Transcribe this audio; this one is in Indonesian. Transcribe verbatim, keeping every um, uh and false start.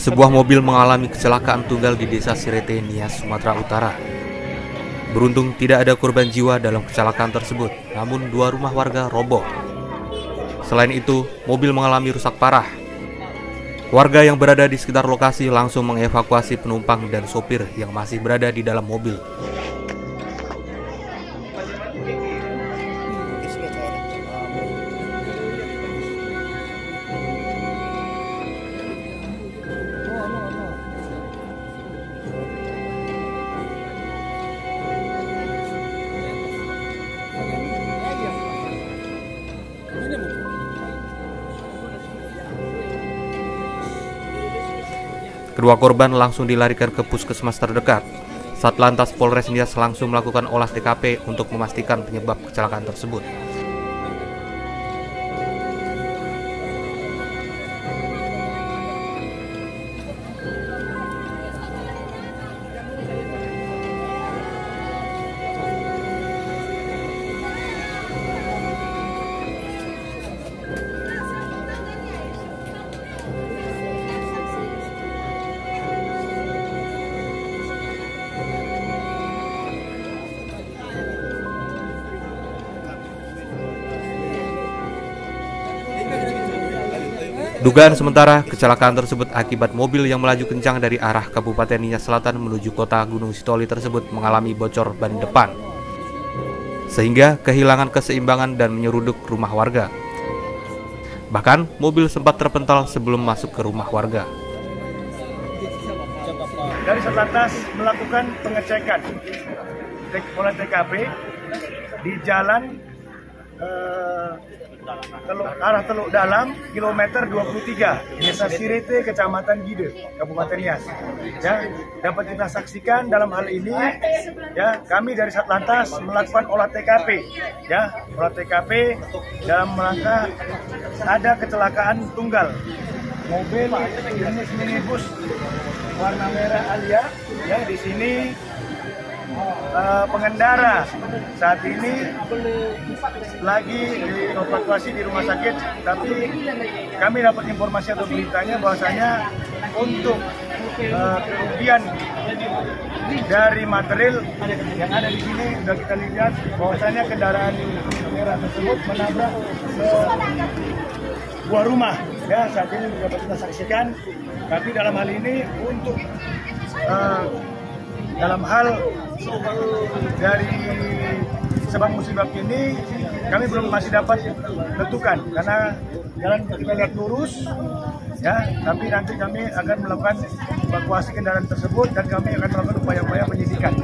Sebuah mobil mengalami kecelakaan tunggal di desa Siretenia, Sumatera Utara. Beruntung tidak ada korban jiwa dalam kecelakaan tersebut, namun dua rumah warga roboh. Selain itu, mobil mengalami rusak parah. Warga yang berada di sekitar lokasi langsung mengevakuasi penumpang dan sopir yang masih berada di dalam mobil. Kedua korban langsung dilarikan ke puskesmas terdekat. Satlantas Polres Nias langsung melakukan olah T K P untuk memastikan penyebab kecelakaan tersebut. Dugaan sementara, kecelakaan tersebut akibat mobil yang melaju kencang dari arah Kabupaten Nias Selatan menuju kota Gunung Sitoli tersebut mengalami bocor ban depan, sehingga kehilangan keseimbangan dan menyeruduk rumah warga. Bahkan, mobil sempat terpental sebelum masuk ke rumah warga. Dari Satlantas melakukan pengecekan olah T K P di jalan eh, Teluk, arah Teluk Dalam, kilometer dua puluh tiga, desa Sirete, kecamatan Gido, Kabupaten Nias. Ya, dapat kita saksikan dalam hal ini, ya, kami dari Satlantas melakukan olah T K P, ya, olah T K P dalam rangka ada kecelakaan tunggal mobil jenis minibus warna merah Alia, ya, di sini. Uh, pengendara saat ini lagi dievakuasi di rumah sakit, tapi kami dapat informasi atau beritanya bahwasanya untuk uh, kerugian dari material yang ada di sini sudah kita lihat bahwasanya kendaraan merah tersebut menabrak sebuah rumah, ya, saat ini dapat kita saksikan. Tapi dalam hal ini untuk uh, dalam hal dari sebab musibah ini kami belum masih dapat tentukan karena jalan kita lihat lurus, ya, tapi nanti kami akan melakukan evakuasi kendaraan tersebut dan kami akan melakukan upaya-upaya penyidikan.